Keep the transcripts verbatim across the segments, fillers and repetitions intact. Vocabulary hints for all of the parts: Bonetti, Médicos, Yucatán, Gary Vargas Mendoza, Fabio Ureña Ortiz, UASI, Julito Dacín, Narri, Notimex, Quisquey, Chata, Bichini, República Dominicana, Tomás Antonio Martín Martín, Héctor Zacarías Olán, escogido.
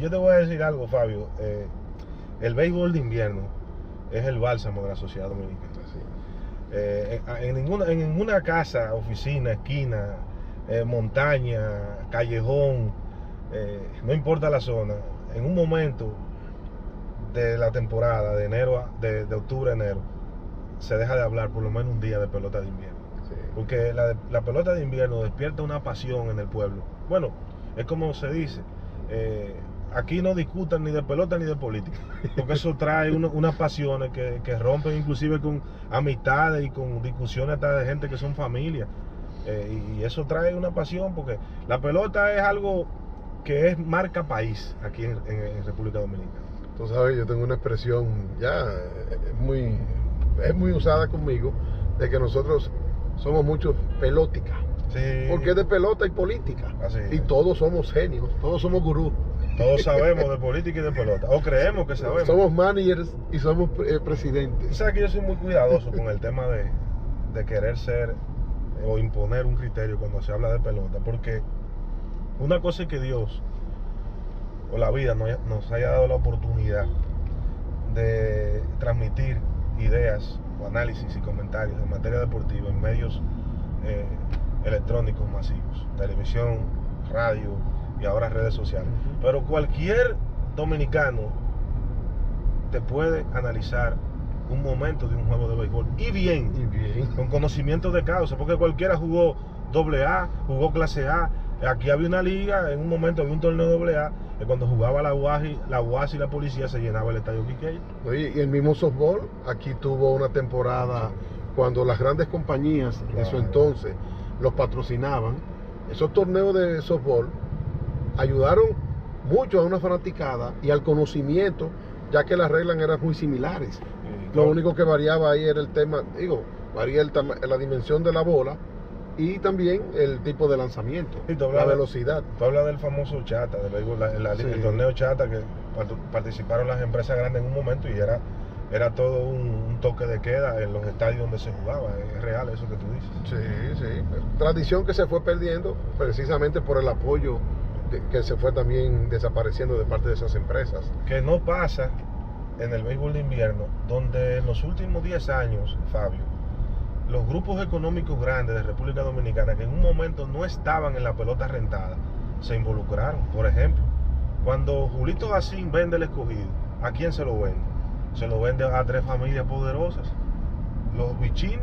Yo te voy a decir algo, Fabio. Eh, el béisbol de invierno es el bálsamo de la sociedad dominicana. ¿Sí? Eh, en, ninguna, en ninguna casa, oficina, esquina, eh, montaña, callejón, eh, no importa la zona, en un momento de la temporada, de enero a, de, de octubre a enero, se deja de hablar por lo menos un día de pelota de invierno. Sí. Porque la, la pelota de invierno despierta una pasión en el pueblo. Bueno, es como se dice, eh, aquí no discutan ni de pelota ni de política, porque eso trae uno, unas pasiones que, que rompen inclusive con amistades y con discusiones hasta de gente que son familia. Eh, y eso trae una pasión, porque la pelota es algo que es marca país aquí en, en, en República Dominicana. Tú sabes, yo tengo una expresión ya muy, es muy usada conmigo, de que nosotros somos muchos pelóticas. Sí. Porque es de pelota y política. Así es. Y todos somos genios, todos somos gurús. Todos sabemos de política y de pelota, o creemos que sabemos. Somos managers y somos eh, presidentes. Sabes que yo soy muy cuidadoso con el tema de, de querer ser eh, o imponer un criterio cuando se habla de pelota, porque una cosa es que Dios o la vida nos, nos haya dado la oportunidad de transmitir ideas o análisis y comentarios en materia deportiva en medios eh, electrónicos masivos, televisión, radio y ahora redes sociales. Uh-huh. Pero cualquier dominicano te puede analizar un momento de un juego de béisbol y bien, y bien. Con conocimiento de causa, porque cualquiera jugó doble A, jugó clase A. Aquí había una liga, en un momento había un torneo doble A, que cuando jugaba la UASI, la UASI y la policía, se llenaba el estadio Quisquey. Oye, y el mismo softball aquí tuvo una temporada, cuando las grandes compañías de su entonces los patrocinaban. Esos torneos de softball ayudaron mucho a una fanaticada y al conocimiento, ya que las reglas eran muy similares. Lo único que variaba ahí era el tema, digo, varía el tama- la dimensión de la bola, y también el tipo de lanzamiento, y tú hablas, la velocidad. Tú hablas del famoso Chata, del béisbol, la, la, sí. El torneo Chata, que participaron las empresas grandes en un momento y era, era todo un, un toque de queda en los estadios donde se jugaba. Es real eso que tú dices. Sí, sí. Tradición que se fue perdiendo precisamente por el apoyo de, que se fue también desapareciendo de parte de esas empresas. Que no pasa en el béisbol de invierno, donde en los últimos diez años, Fabio, los grupos económicos grandes de República Dominicana que en un momento no estaban en la pelota rentada, se involucraron. Por ejemplo, cuando Julito Dacín vende el Escogido, ¿a quién se lo vende? Se lo vende a tres familias poderosas, los Bichini,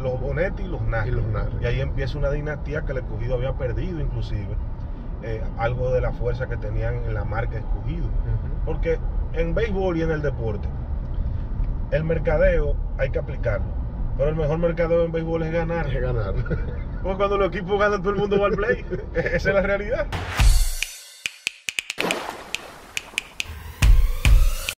los Bonetti y los Narri. Y, los Narri. Y ahí empieza una dinastía que el Escogido había perdido, inclusive, eh, algo de la fuerza que tenían en la marca Escogido. Uh-huh. Porque en béisbol y en el deporte, el mercadeo hay que aplicarlo. Pero el mejor mercado en béisbol es ganar. Es ganar. Porque cuando los equipos ganan, todo el mundo va al play. Esa es la realidad.